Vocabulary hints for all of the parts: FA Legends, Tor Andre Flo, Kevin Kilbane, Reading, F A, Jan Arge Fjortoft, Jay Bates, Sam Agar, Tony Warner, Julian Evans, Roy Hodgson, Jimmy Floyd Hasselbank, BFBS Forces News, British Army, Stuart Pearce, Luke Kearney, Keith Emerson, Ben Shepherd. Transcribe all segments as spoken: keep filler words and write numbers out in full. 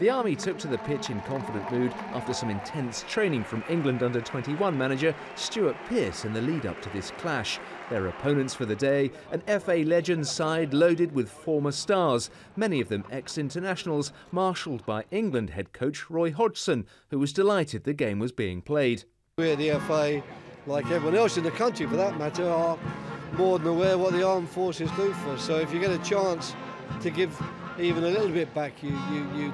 The Army took to the pitch in confident mood after some intense training from England under twenty-one manager Stuart Pearce in the lead-up to this clash. Their opponents for the day, an F A Legends side loaded with former stars, many of them ex-internationals, marshalled by England head coach Roy Hodgson, who was delighted the game was being played. We at the F A, like everyone else in the country for that matter, are more than aware what the armed forces do for us. So if you get a chance to give even a little bit back, you you you,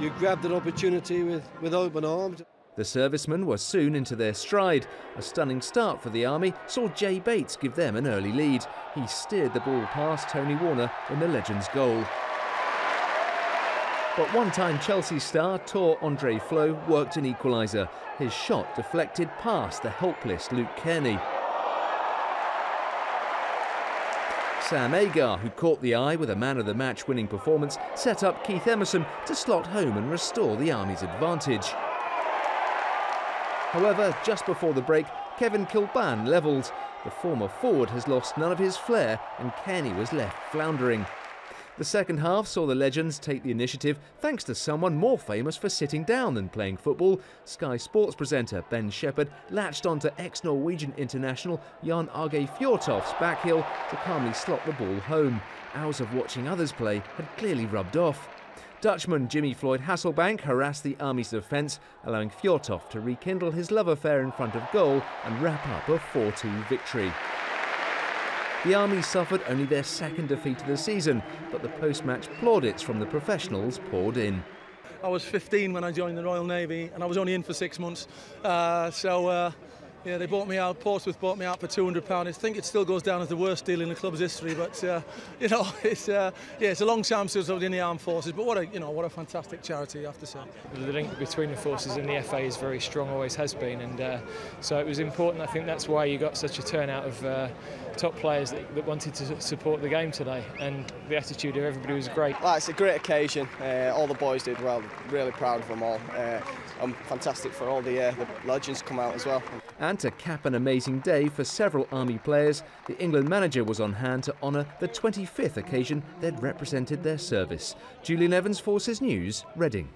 you grabbed an opportunity with, with open arms. The servicemen were soon into their stride. A stunning start for the Army saw Jay Bates give them an early lead. He steered the ball past Tony Warner in the Legends goal. But one-time Chelsea star Tor Andre Flo worked an equaliser. His shot deflected past the helpless Luke Kearney. Sam Agar, who caught the eye with a man-of-the-match winning performance, set up Keith Emerson to slot home and restore the Army's advantage. However, just before the break, Kevin Kilbane levelled. The former forward has lost none of his flair and Kearney was left floundering. The second half saw the Legends take the initiative thanks to someone more famous for sitting down than playing football. Sky Sports presenter Ben Shepherd latched onto ex-Norwegian international Jan Arge Fjortoft's back heel to calmly slot the ball home. Hours of watching others play had clearly rubbed off. Dutchman Jimmy Floyd Hasselbank harassed the Army's defence, allowing Fjortoft to rekindle his love affair in front of goal and wrap up a four two victory. The Army suffered only their second defeat of the season, but the post-match plaudits from the professionals poured in. I was fifteen when I joined the Royal Navy and I was only in for six months, uh, so uh, yeah, they bought me out, Portsmouth bought me out for two hundred pounds. I think it still goes down as the worst deal in the club's history, but uh, you know, it's, uh, yeah, it's a long time since I was in the armed forces, but what a, you know, what a fantastic charity, I have to say. The link between the forces and the F A is very strong, always has been, and uh, so it was important. I think that's why you got such a turnout of uh, top players that, that wanted to support the game today, and the attitude of everybody was great. Well, it's a great occasion, uh, all the boys did well, really proud of them all, uh, and fantastic for all the, uh, the legends come out as well. And to cap an amazing day for several Army players, the England manager was on hand to honour the twenty-fifth occasion they'd represented their service. Julian Evans, Forces News, Reading.